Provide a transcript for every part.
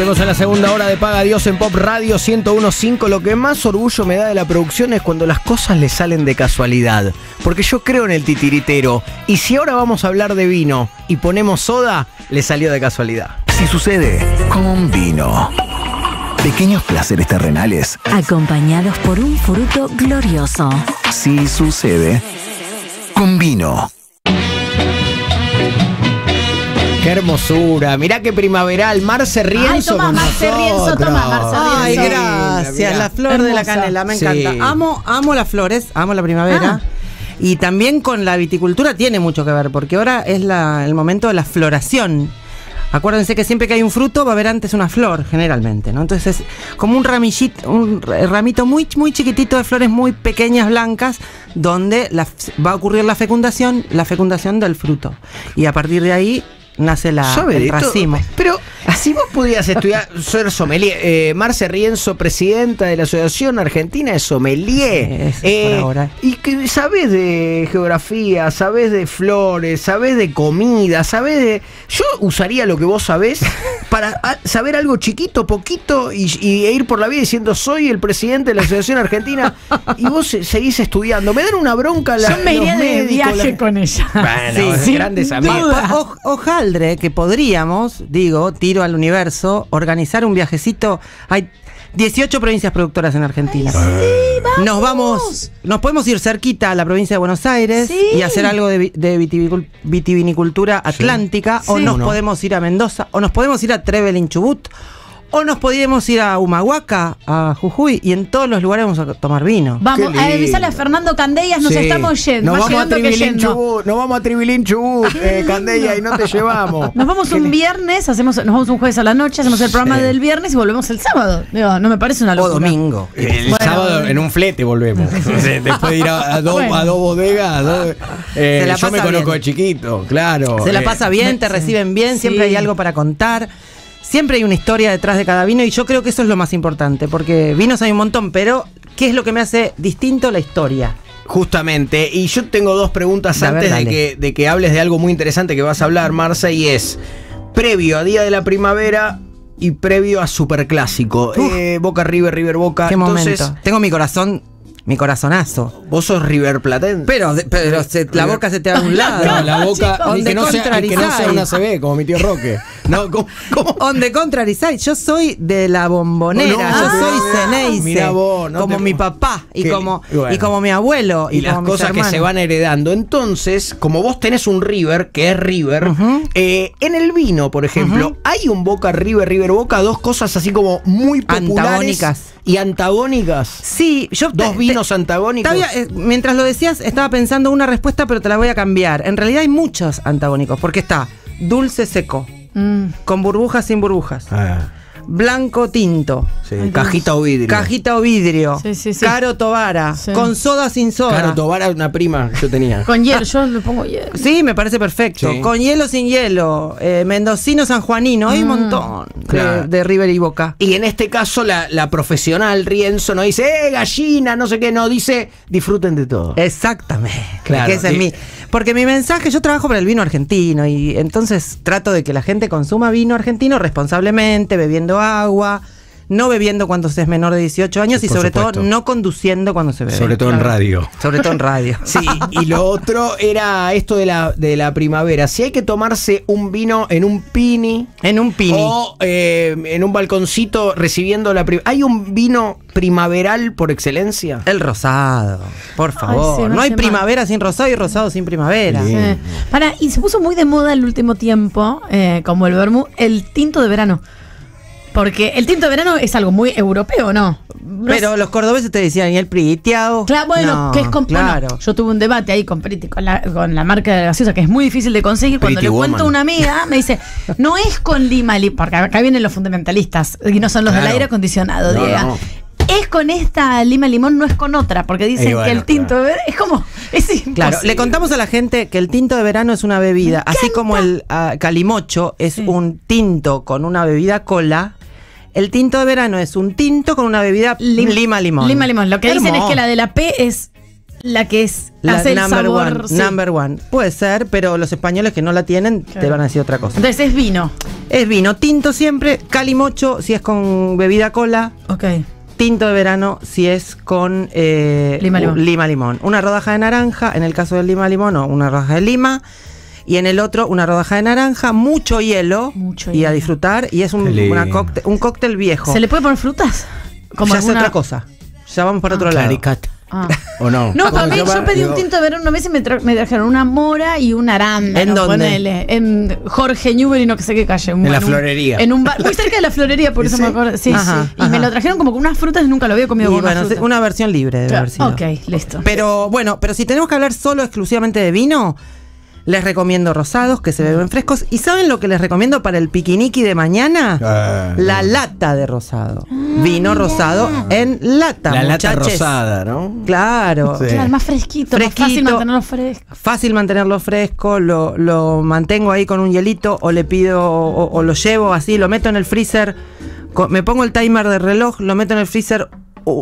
metemos a la segunda hora de Paga Dios en Pop Radio 101.5. Lo que más orgullo me da de la producción es cuando las cosas le salen de casualidad, porque yo creo en el titiritero. Y si ahora vamos a hablar de vino y ponemos soda, le salió de casualidad. Si sucede con vino. Pequeños placeres terrenales acompañados por un fruto glorioso. Si sucede con vino. ¡Qué hermosura! Mirá qué primaveral. Marce Rienzo. Ay, Marce Rienzo, toma, Marce Rienzo. Ay, gracias. Mira. La flor hermosa de la canela, me encanta. Sí. Amo las flores, amo la primavera. Y también con la viticultura tiene mucho que ver, porque ahora es el momento de la floración. Acuérdense que siempre que hay un fruto va a haber antes una flor, generalmente, ¿no? Entonces es como un ramito muy, muy chiquitito de flores muy pequeñas, blancas, donde va a ocurrir la fecundación del fruto. Y a partir de ahí nace el racimo. Pero si vos pudieras estudiar, ser sommelier, Marce Rienzo, presidenta de la Asociación Argentina de Sommelier. Sí, por ahora. Y que sabés de geografía, sabés de flores, sabés de comida, sabés de... Yo usaría lo que vos sabés para saber algo chiquito, poquito, e ir por la vida diciendo soy el presidente de la Asociación Argentina y vos seguís estudiando. Me dan una bronca la... Yo me iría de viaje con ella. Bueno, sí, grandes amigos. Ojalá que podríamos, digo, tiro al universo, organizar un viajecito. Hay 18 provincias productoras en Argentina. Ay, sí, vamos. Nos podemos ir cerquita a la provincia de Buenos Aires, sí, y hacer algo de vitivinicultura atlántica, sí. O sí, nos podemos ir a Mendoza, o nos podemos ir a Trevelin, Chubut, o nos podíamos ir a Humahuaca, a Jujuy, y en todos los lugares vamos a tomar vino. Vamos, avisale a Fernando Candellas, nos estamos yendo. Nos vamos, a Trevelin, Chubut, Candellas, y no te llevamos. Nos vamos un viernes, nos vamos un jueves a la noche, hacemos el programa del viernes y volvemos el sábado. Digo, no me parece una locura. O domingo. El sábado en un flete volvemos. Después de ir a dos bodegas. Yo me conozco de chiquito, claro. Se la pasa bien, te reciben bien, siempre hay algo para contar. Siempre hay una historia detrás de cada vino y yo creo que eso es lo más importante, porque vinos hay un montón, pero ¿qué es lo que me hace distinto? La historia. Justamente, y yo tengo dos preguntas antes de que hables de algo muy interesante que vas a hablar, Marce, y es, previo a Día de la Primavera y previo a Superclásico, Boca River, River Boca. Qué entonces momento. Tengo mi corazón... Mi corazonazo. Vos sos River Platense. Pero la boca se te da a un lado. No, la boca, que no sea una CB, como mi tío Roque. No, ¿cómo? Donde contrarizai. Yo soy de la Bombonera. Soy Ceneice. Mirá vos, no como mi papá y como mi abuelo. Y las cosas que se van heredando. Entonces, como vos tenés un River, que es River, en el vino, por ejemplo, hay un Boca River, River Boca, dos cosas así como muy populares. Antagónicas. ¿Y antagónicas? Sí, yo... Dos vinos antagónicos. Mientras lo decías, estaba pensando una respuesta, pero te la voy a cambiar. En realidad hay muchos antagónicos, porque está dulce seco, con burbujas, sin burbujas, blanco tinto, cajita o vidrio, sí. Caro Tobara, con soda, sin soda. Caro Tobara es una prima que yo tenía. Con hielo, yo le pongo hielo. Sí, me parece perfecto. Sí. Con hielo, sin hielo, mendocino, sanjuanino, hay un montón de River y Boca. Y en este caso la profesional Rienzo no dice, gallina, no sé qué, no, dice, disfruten de todo. Exactamente. Claro. Que ese es porque mi mensaje, yo trabajo para el vino argentino y entonces trato de que la gente consuma vino argentino responsablemente, bebiendo agua, no bebiendo cuando se es menor de 18 años y sobre todo no conduciendo cuando se bebe. Sobre todo en radio. Sobre todo en radio. Sí, y lo otro era esto de la primavera. Si hay que tomarse un vino en un pini. En un pini. O en un balconcito recibiendo la primavera. ¿Hay un vino primaveral por excelencia? El rosado, por favor. Ay, no hay primavera sin rosado y rosado sin primavera. Sí. Y se puso muy de moda el último tiempo, como el vermú, el tinto de verano. Porque el tinto de verano es algo muy europeo, ¿no? Pero los cordobeses te decían, ¿y el priteado? Claro, bueno, no, que es yo tuve un debate ahí con Priti, con la marca de la gaseosa, que es muy difícil de conseguir. Pretty cuando woman. Le cuento a una amiga, me dice, no es con lima, porque acá vienen los fundamentalistas, y no son los del aire acondicionado, no, diga. No. Es con esta lima limón, no es con otra, porque dicen que el tinto de verano es como... Es imposible. Claro, le contamos a la gente que el tinto de verano es una bebida, así como el calimocho es un tinto con una bebida cola. El tinto de verano es un tinto con una bebida lima limón. Lima limón. Lo que dicen es que la de la P es la que es hace el sabor, sí. Number one. Puede ser, pero los españoles que no la tienen, claro, te van a decir otra cosa. Entonces es vino. Es vino tinto siempre, calimocho si es con bebida cola. Ok. Tinto de verano si es con lima limón. Una rodaja de naranja, en el caso del lima limón, o una rodaja de lima. Y en el otro, una rodaja de naranja, mucho hielo. Mucho hielo. Y a disfrutar. Y es un cóctel viejo. ¿Se le puede poner frutas? Como ya alguna... es otra cosa. Ya vamos para otro lado. Caricat. Ah. ¿O no? No, para mí, yo pedí un tinto de verano una vez y me trajeron una mora y un arándano. ¿En dónde? Ponele, en Jorge Newbery, no que sé qué calle. En la florería. En un bar, muy cerca de la florería, por eso me acuerdo. Sí, ajá, sí. Y me lo trajeron como con unas frutas y nunca lo había comido con unas frutas. Una versión libre debe haber sido. Ok, listo. Pero bueno, pero si tenemos que hablar solo exclusivamente de vino, les recomiendo rosados que se beben frescos. ¿Y saben lo que les recomiendo para el piquiniqui de mañana? La lata de rosado. Vino rosado en lata. La muchachos. Lata rosada, ¿no? Claro. Sí. Claro, más fresquito, más fácil mantenerlo fresco. Fácil mantenerlo fresco, lo mantengo ahí con un hielito o le pido o lo llevo así, lo meto en el freezer, me pongo el timer de reloj, lo meto en el freezer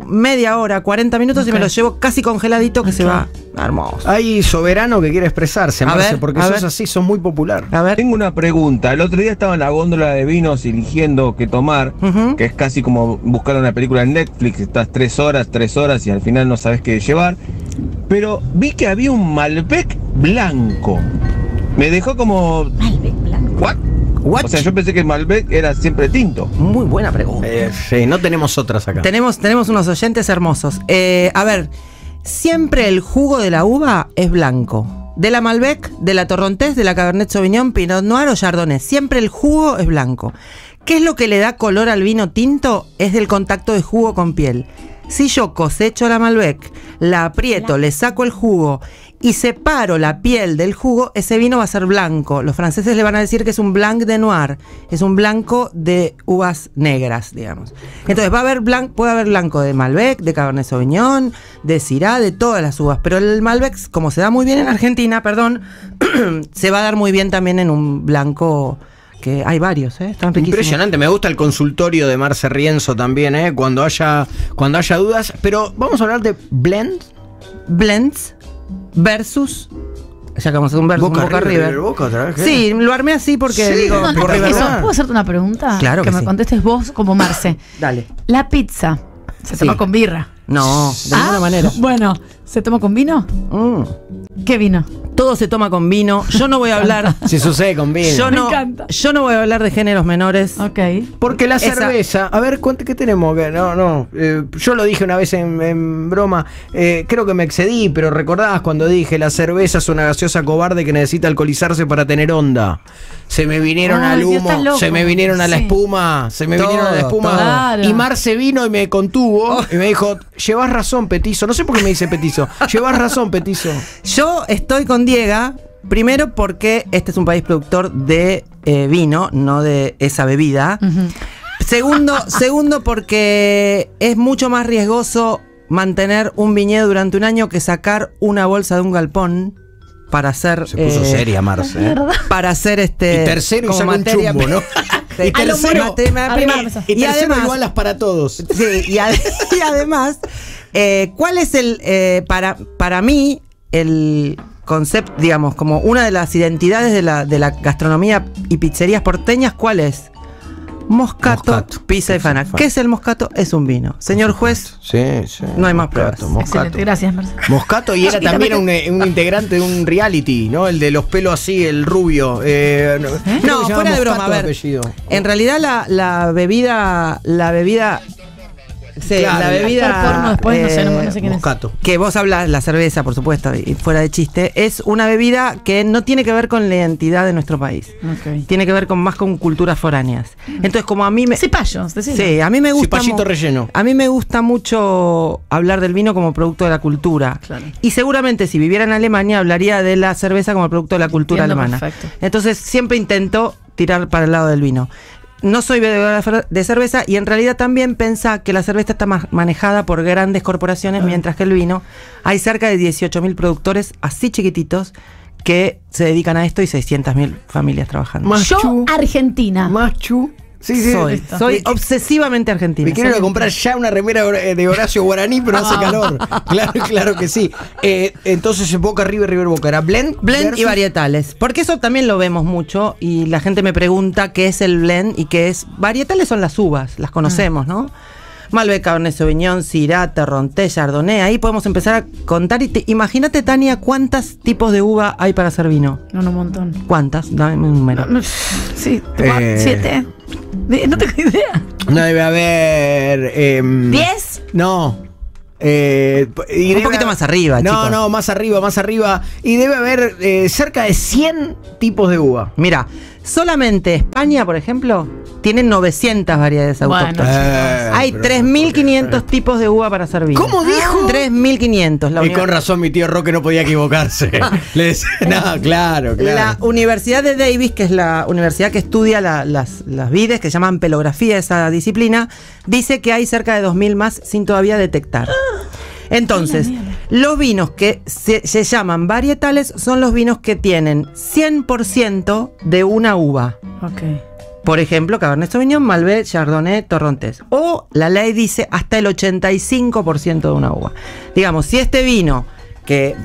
media hora, 40 minutos y me lo llevo casi congeladito que se va hermoso. Hay soberano que quiere expresarse, Marce, porque sos así, sos muy popular. A ver. Tengo una pregunta. El otro día estaba en la góndola de vinos eligiendo qué tomar, que es casi como buscar una película en Netflix, estás tres horas y al final no sabes qué llevar. Pero vi que había un Malbec blanco. Me dejó como... Malbec blanco. ¿What? What? O sea, yo pensé que Malbec era siempre tinto. Muy buena pregunta. Sí, no tenemos otras acá. Tenemos unos oyentes hermosos. A ver, siempre el jugo de la uva es blanco. De la Malbec, de la Torrontés, de la Cabernet Sauvignon, Pinot Noir o Chardonnay. Siempre el jugo es blanco. ¿Qué es lo que le da color al vino tinto? Es del contacto de jugo con piel. Si yo cosecho la Malbec, la aprieto, le saco el jugo y separo la piel del jugo, ese vino va a ser blanco. Los franceses le van a decir que es un blanc de noir, es un blanco de uvas negras, digamos. Entonces va a haber puede haber blanco de Malbec, de Cabernet Sauvignon, de Syrah, de todas las uvas, pero el Malbec, como se da muy bien en Argentina, perdón, se va a dar muy bien también en un blanco... que hay varios, están riquísimos. Impresionante, me gusta el consultorio de Marcela Rienzo también, cuando haya dudas. Pero vamos a hablar de blends versus, ya que vamos a hacer un versus Boca River. Sí, lo armé así porque sí, digo, no, ¿puedo hacerte una pregunta? Claro que me contestes vos como Marce. Dale. La pizza se toma con birra. No, de ninguna manera. Bueno, ¿se toma con vino? ¿Qué vino? Todo se toma con vino. Yo no voy a hablar. Si sucede con vino. Yo no voy a hablar de géneros menores. Ok. Porque la cerveza. A ver, ¿qué tenemos? Yo lo dije una vez en broma. Creo que me excedí, pero recordás cuando dije la cerveza es una gaseosa cobarde que necesita alcoholizarse para tener onda. Se me vinieron al humo, se me vinieron a la espuma, se me vinieron a la espuma. Claro. Y Mar se vino y me contuvo y me dijo. Llevas razón, petizo. No sé por qué me dice petizo. Llevas razón, petizo. Yo estoy con Diega, primero porque este es un país productor de vino, no de esa bebida. Segundo, porque es mucho más riesgoso mantener un viñedo durante un año que sacar una bolsa de un galpón. Para hacer... Se puso seria, Marce. Para hacer este... Y tercero y saca un chumbo, ¿no? Y tercero igualas para todos. Sí, y además, ¿cuál es el... para mí, el concepto, digamos, como una de las identidades de la gastronomía y pizzerías porteñas, ¿cuál es? Moscato, pizza y fana. ¿Qué es el moscato? Es un vino. Señor juez, sí, no hay más pruebas. Excelente, gracias, Marcela. Moscato, y era también un integrante de un reality, ¿no? El de los pelos así, el rubio. No, fuera de broma, a ver. En realidad la bebida... Sí, claro, la bebida porno, después, no sé quién moscato. Es. Que vos hablas, la cerveza, por supuesto, y fuera de chiste, es una bebida que no tiene que ver con la identidad de nuestro país. Okay. Tiene que ver más con culturas foráneas. Entonces, como a mí me... Cepallos, sí, a mí me gusta... Cepallito relleno. A mí me gusta mucho hablar del vino como producto de la cultura. Claro. Y seguramente si viviera en Alemania hablaría de la cerveza como producto de la cultura alemana. Perfecto. Entonces, siempre intento tirar para el lado del vino. No soy bebedora de cerveza y en realidad también pensá que la cerveza está manejada por grandes corporaciones, mientras que el vino hay cerca de 18.000 productores así chiquititos que se dedican a esto y 600.000 familias trabajando. Argentina. Sí, soy. Soy obsesivamente argentina. Me quiero comprar ya una remera de Horacio Guaraní, pero hace calor. Claro que sí. Entonces, Boca, River, River, Boca. ¿Era blend? Blend versus... y varietales. Porque eso también lo vemos mucho y la gente me pregunta qué es el blend y qué es. Varietales son las uvas, las conocemos, ¿no? Malbec, Cabernet Sauvignon, Syrah, Torrontés, Chardonnay. Ahí podemos empezar a contar. Y imagínate, Tania, cuántos tipos de uva hay para hacer vino. No, un montón. ¿Cuántas? Dame un número. Sí, 7. No tengo idea. No, debe haber... ¿10? No. Un poquito más arriba, no, chicos. No, más arriba. Y debe haber cerca de 100 tipos de uva. Mira, solamente España, por ejemplo, tiene 900 variedades autóctonas. Hay 3.500 tipos de uva para hacer vino. ¿Cómo dijo? 3.500. Y con razón mi tío Roque no podía equivocarse. No, claro. La Universidad de Davis, que es la universidad que estudia las vides, que llaman pelografía esa disciplina, dice que hay cerca de 2.000 más sin todavía detectar. Entonces, los vinos que se llaman varietales son los vinos que tienen 100% de una uva. Okay. Por ejemplo, Cabernet Sauvignon, Malbec, Chardonnay, Torrontés. O la ley dice hasta el 85% de una uva. Digamos, si este vino que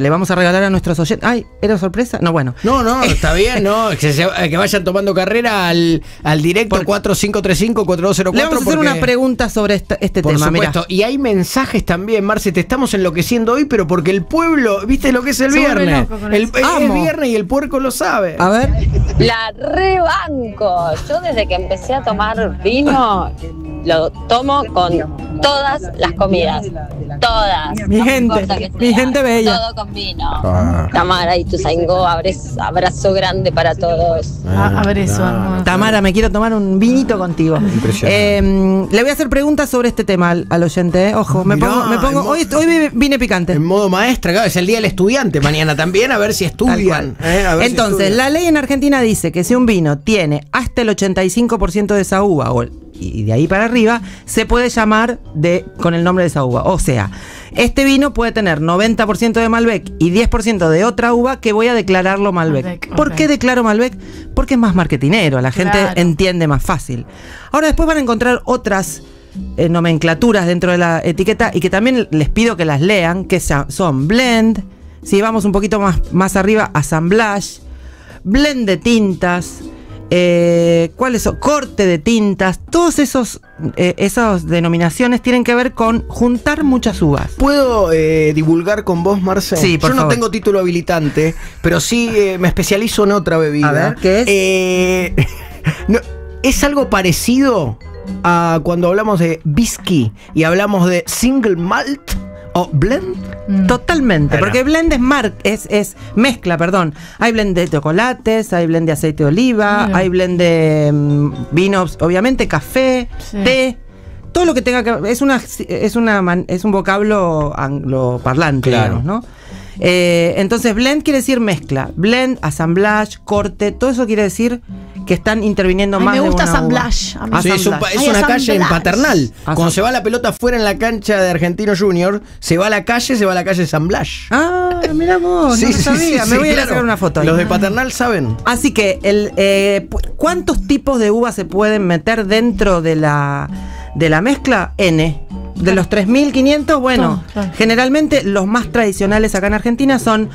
le vamos a regalar a nuestros oyentes... Ay, ¿era sorpresa? No, bueno. No, está bien, no. Que vayan tomando carrera al directo 4535-4204. Le vamos a hacer una pregunta sobre este tema. Por supuesto. Mirá. Y hay mensajes también, Marce, te estamos enloqueciendo hoy, pero porque el pueblo... ¿Viste lo que es el viernes? Es viernes y el puerco lo sabe. A ver. La rebanco. Yo desde que empecé a tomar vino... Lo tomo con todas las comidas. Todas. Mi gente bella. Todo con vino. Tamara y Tuzaingó, abrazo grande para todos. Tamara, me quiero tomar un vinito contigo. Impresionante. Le voy a hacer preguntas sobre este tema al oyente. Ojo, me pongo hoy vine picante. En modo maestra, claro, es el día del estudiante mañana también, a ver si estudian. Entonces, la ley en Argentina dice que si un vino tiene hasta el 85% de esa uva o y de ahí para arriba, se puede llamar con el nombre de esa uva. O sea, este vino puede tener 90% de Malbec y 10% de otra uva que voy a declararlo Malbec. ¿Por qué declaro Malbec? Porque es más marketinero, la gente entiende más fácil. Ahora después van a encontrar otras nomenclaturas dentro de la etiqueta y que también les pido que las lean, que son blend, si vamos un poquito más arriba, assemblage, blend de tintas... ¿Cuáles son? Corte de tintas. Todas esas denominaciones tienen que ver con juntar muchas uvas. ¿Puedo divulgar con vos, Marcela? Sí, por favor. Yo no tengo título habilitante, pero sí me especializo en otra bebida. A ver, ¿qué es? No, es algo parecido a cuando hablamos de whisky y hablamos de single malt. ¿O blend? Totalmente, porque blend es mezcla, perdón. Hay blend de chocolates, hay blend de aceite de oliva, hay blend de vinos, obviamente, café, té, todo lo que tenga que... Es un vocablo angloparlante, digamos, ¿no? Entonces, blend quiere decir mezcla. Blend, assemblage, corte, todo eso quiere decir que están interviniendo más. Me gusta assemblage. Sí, es una calle en Paternal. Cuando se va la pelota fuera en la cancha de Argentino Junior, se va a la calle assemblage. Ah, mirá vos, no sabía. Me voy a sacar una foto ahí. Los de Paternal saben. Así que, ¿cuántos tipos de uvas se pueden meter dentro de la mezcla? N. De los 3.500, bueno, generalmente los más tradicionales acá en Argentina son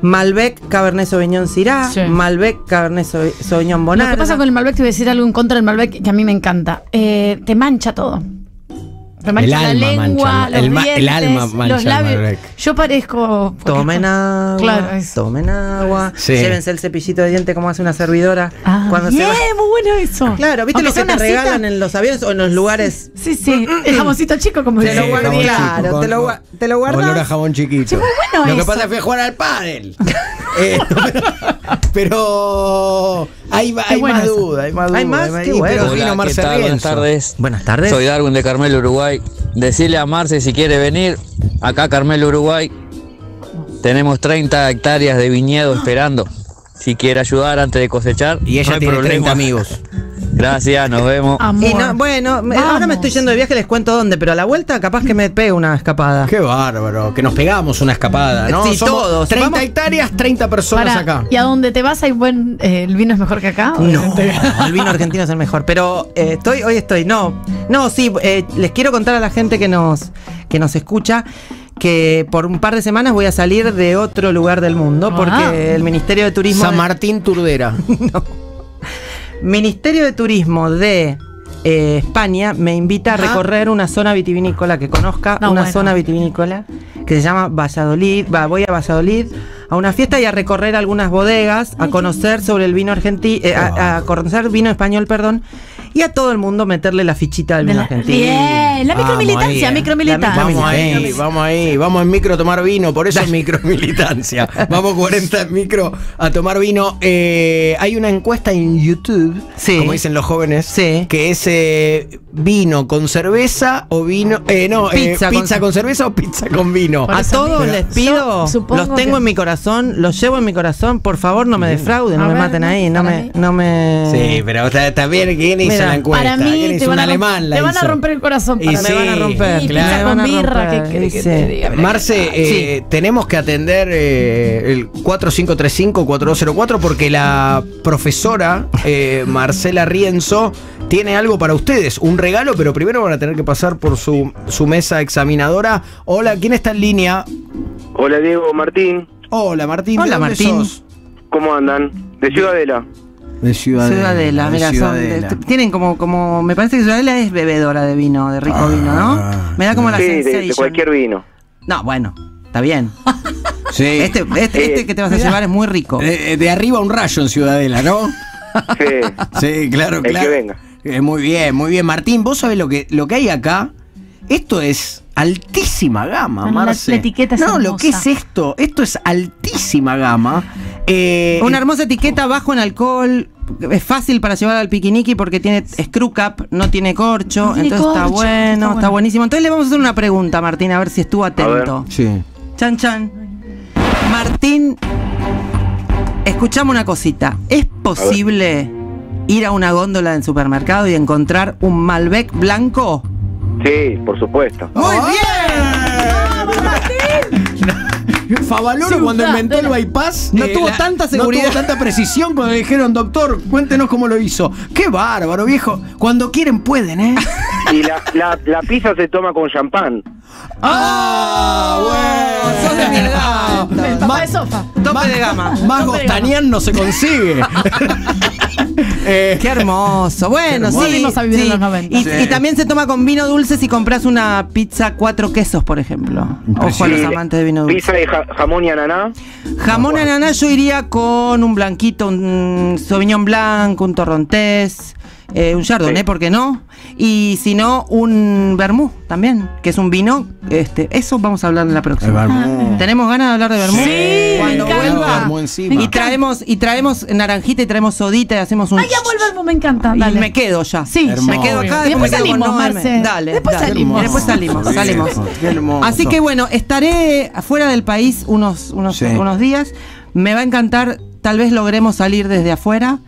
Malbec, Cabernet Sauvignon, Syrah, Malbec, Cabernet Sauvignon, Bonarda. Lo que pasa con el Malbec, te voy a decir algo en contra del Malbec que a mí me encanta. Te mancha todo. Te mancha la lengua, los dientes, el alma mancha los labios. Malbec. Yo parezco... Tomen agua, llévense el cepillito de diente como hace una servidora. Muy bueno eso. Claro, ¿viste lo que te regalan en los aviones o en los lugares? Sí. El jamoncito chico, como dice. Claro, te lo guardas. Olor a jabón chiquito. Muy bueno eso. Lo que pasa es que jugar al pádel. Pero hay más duda. Buenas tardes. Buenas tardes. Soy Darwin de Carmelo, Uruguay. Decirle a Marce si quiere venir acá a Carmelo, Uruguay. Tenemos 30 hectáreas de viñedo esperando. Si quiere ayudar antes de cosechar. Y ella no tiene 30 amigos. Gracias, nos vemos. Y no, bueno, vamos. Ahora me estoy yendo de viaje, les cuento dónde, pero a la vuelta capaz que me pego una escapada. Qué bárbaro, que nos pegamos una escapada, ¿no? Sí, somos todos. 30 vamos. Hectáreas, 30 personas para, acá. ¿Y a dónde te vas? ¿Hay buen el vino es mejor que acá? No, el vino argentino es el mejor, pero les quiero contar a la gente que nos escucha que por un par de semanas voy a salir de otro lugar del mundo porque el Ministerio de Turismo... San Martín Turdera. No. Ministerio de Turismo de España me invita a recorrer una zona vitivinícola que conozca, zona vitivinícola que se llama Valladolid. Voy a Valladolid a una fiesta y a recorrer algunas bodegas, a conocer sobre el vino argentino, a conocer vino español, perdón. Y a todo el mundo meterle la fichita del vino argentino. Bien, la micromilitancia, micromilitancia. Vamos ahí, vamos en micro a tomar vino, por eso es micromilitancia. Vamos 40 en micro a tomar vino. Hay una encuesta en YouTube, como dicen los jóvenes, que es vino con cerveza o vino... pizza con cerveza o pizza con vino. A todos les pido, los tengo en mi corazón, los llevo en mi corazón, por favor no me defrauden, no me maten ahí, no me... Sí, pero también ¿quién la encuesta? Para mí te van a romper el corazón. Marce, tenemos que atender el 4535-4204 porque la profesora Marcela Rienzo tiene algo para ustedes, un regalo, pero primero van a tener que pasar por su mesa examinadora. Hola, ¿quién está en línea? Hola, Diego. Martín. Hola, Martín. Hola, Martín. ¿Cómo andan? De Ciudadela. De Ciudadela, mira, tienen como me parece que Ciudadela es bebedora de vino, de rico vino, ¿no? Me da como la sensación de cualquier vino. No, bueno, está bien. Sí. Este que te vas a llevar es muy rico. De arriba un rayo en Ciudadela, ¿no? Sí. Sí, claro, claro. El que venga. Muy bien, Martín, vos sabés lo que hay acá. Esto es altísima gama, Marce. La etiqueta es hermosa. Lo que es esto. Esto es altísima gama. Una hermosa etiqueta, bajo en alcohol. Es fácil para llevar al piquiniqui porque tiene screw cap, no tiene corcho. No tiene corcho. Está buenísimo. Entonces le vamos a hacer una pregunta, Martín, a ver si estuvo atento. Sí. Chan, chan. Martín, escuchame una cosita. ¿Es posible ir a una góndola del supermercado y encontrar un Malbec blanco? Sí, por supuesto. ¡Muy bien! ¡Vamos, Martín! Favaloro cuando inventó el bypass no tuvo tanta seguridad, no tuvo tanta precisión cuando le dijeron, doctor, cuéntenos cómo lo hizo. ¡Qué bárbaro, viejo! Cuando quieren pueden, ¿eh? Y la pizza se toma con champán. ¡Ah, bueno! ¡Sos de mi edad! ¡Papá de sofá! ¡Tope de gama! Más Gostanián no se consigue. Qué hermoso. Bueno, sí. Y también se toma con vino dulce si compras una pizza 4 quesos, por ejemplo. Ojo a los amantes de vino dulce. Pizza de jamón y ananá. Jamón y ananá yo iría con un blanquito, un Sauvignon Blanc, un Torrontés, un Chardonnay, ¿por qué no? Y si no, un vermú también, que es un vino. Eso vamos a hablar en la próxima. ¿Tenemos ganas de hablar de vermú? Sí, cuando vuelva. Y traemos naranjita y traemos sodita y hacemos un... Ah, ya vuelve el vermú, me encanta. Dale. Y me quedo ya. Sí, me quedo acá. Y después salimos, Marce. Dale. Después salimos. Así que bueno, estaré afuera del país unos días. Me va a encantar. Tal vez logremos salir desde afuera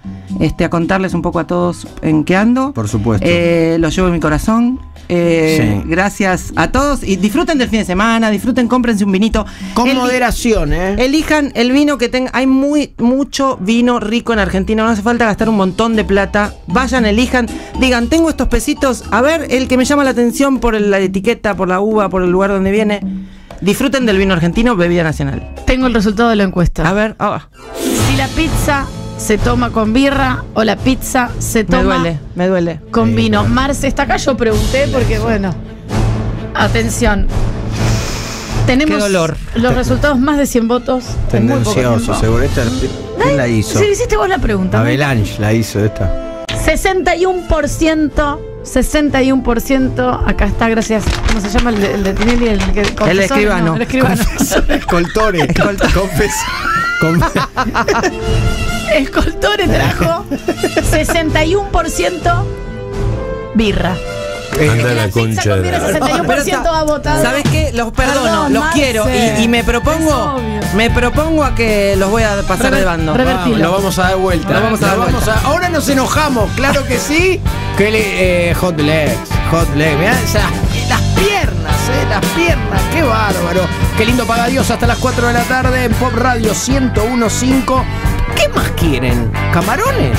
a contarles un poco a todos en qué ando. Por supuesto. Lo llevo en mi corazón. Gracias a todos. Y disfruten del fin de semana, disfruten, cómprense un vinito. Con moderación, ¿eh? Elijan el vino que tengan. Hay mucho vino rico en Argentina. No hace falta gastar un montón de plata. Vayan, elijan. Digan, tengo estos pesitos. A ver, el que me llama la atención por la etiqueta, por la uva, por el lugar donde viene. Disfruten del vino argentino, bebida nacional. Tengo el resultado de la encuesta. A ver, si la pizza se toma con birra o la pizza se toma me duele. Con vino. Marce, está acá, yo pregunté porque, bueno, atención. Tenemos los resultados, más de 100 votos. Tendencioso, seguro. ¿Quién la hizo? Si hiciste vos la pregunta. Avalanche la hizo esta. 61%, acá está, gracias. ¿Cómo se llama el de Tinelli? El escribano. El escribano. Escoltore. Escoltore trajo 61% birra. Anda la concha de la... ¿Sabes qué? Los perdono, los quiero. Y me propongo a que los voy a pasar de bando. Lo vamos a dar vuelta. Ahora nos enojamos, claro que sí. Que le, hot legs, mirá, las piernas, las piernas, qué bárbaro. Qué lindo paga Dios hasta las 4 de la tarde en Pop Radio 101.5. ¿Qué más quieren? ¿Camarones?